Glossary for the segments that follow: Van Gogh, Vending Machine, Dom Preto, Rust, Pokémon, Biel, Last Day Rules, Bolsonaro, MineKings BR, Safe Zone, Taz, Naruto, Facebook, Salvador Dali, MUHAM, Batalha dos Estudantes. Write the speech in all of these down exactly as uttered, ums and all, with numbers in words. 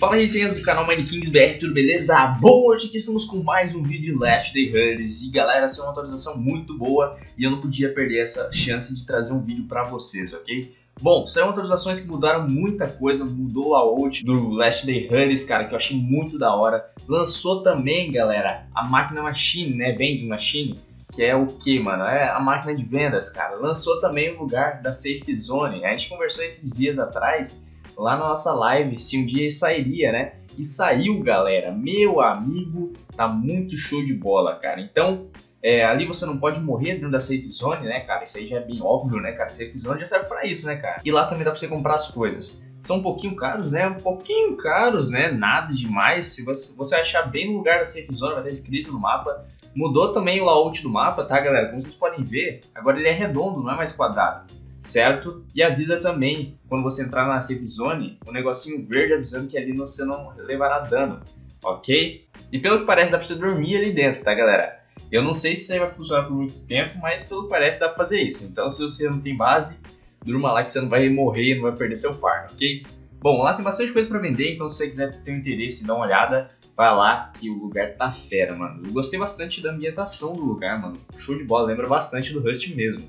Fala resenhas do canal MineKings B R, tudo beleza? Bom, hoje aqui estamos com mais um vídeo de Last Day Rules. E galera, essa é uma atualização muito boa e eu não podia perder essa chance de trazer um vídeo pra vocês, ok? Bom, saíram atualizações que mudaram muita coisa, mudou a layout do Last Day Rules, cara, que eu achei muito da hora. Lançou também, galera, a máquina machine, né, Vending Machine, que é o que, mano? É a máquina de vendas, cara. Lançou também o lugar da Safe Zone. A gente conversou esses dias atrás lá na nossa live, se um dia sairia, né? E saiu, galera. Meu amigo, tá muito show de bola, cara. Então, é, ali você não pode morrer dentro da Safe Zone, né, cara? Isso aí já é bem óbvio, né, cara? Safe Zone já serve pra isso, né, cara? E lá também dá pra você comprar as coisas. São um pouquinho caros, né? Um pouquinho caros, né? Nada demais. Se você, você achar bem no lugar da Safe Zone, vai estar escrito no mapa. Mudou também o layout do mapa, tá, galera? Como vocês podem ver, agora ele é redondo, não é mais quadrado, certo? E avisa também, quando você entrar na Safe Zone, um negocinho verde avisando que ali você não levará dano, ok? E pelo que parece, dá pra você dormir ali dentro, tá, galera? Eu não sei se isso aí vai funcionar por muito tempo, mas pelo que parece dá pra fazer isso. Então, se você não tem base, durma lá que você não vai morrer, não vai perder seu farm, ok? Bom, lá tem bastante coisa pra vender, então se você quiser ter um interesse e dar uma olhada, vai lá que o lugar tá fera, mano. Eu gostei bastante da ambientação do lugar, mano. Show de bola, lembra bastante do Rust mesmo.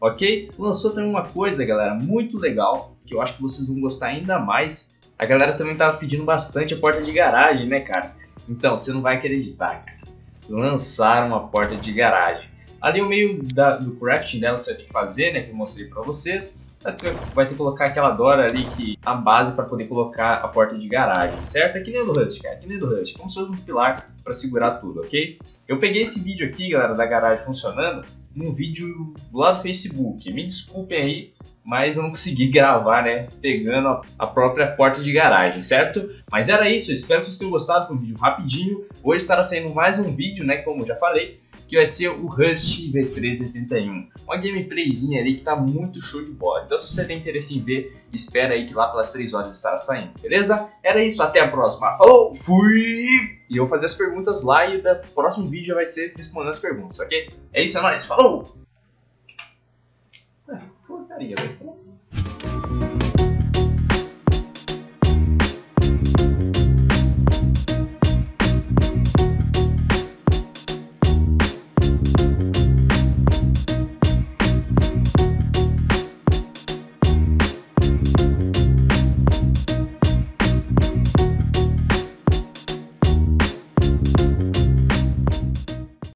Ok? Lançou também uma coisa, galera, muito legal, que eu acho que vocês vão gostar ainda mais. A galera também tava pedindo bastante a porta de garagem, né, cara? Então, você não vai acreditar, cara. Lançaram a porta de garagem. Ali o meio da, do crafting dela que você tem que fazer, né, que eu mostrei pra vocês, vai ter, vai ter que colocar aquela Dora ali, que a base pra poder colocar a porta de garagem, certo? É que nem do Rust, cara, é que nem do Rust. Como se fosse um pilar pra segurar tudo, ok? Eu peguei esse vídeo aqui, galera, da garagem funcionando, num vídeo lá do Facebook. Me desculpem aí, mas eu não consegui gravar, né, pegando a própria porta de garagem, certo? Mas era isso, eu espero que vocês tenham gostado. Foi um vídeo rapidinho. Hoje estará saindo mais um vídeo, né, como eu já falei, que vai ser o Rust V três oitenta e um. Uma gameplayzinha ali que tá muito show de bola. Então se você tem interesse em ver, espera aí que lá pelas três horas estará saindo, beleza? Era isso, até a próxima. Falou, fui! E eu vou fazer as perguntas lá e o próximo vídeo já vai ser respondendo as perguntas, ok? É isso, é nóis, falou! É, porcaria, velho.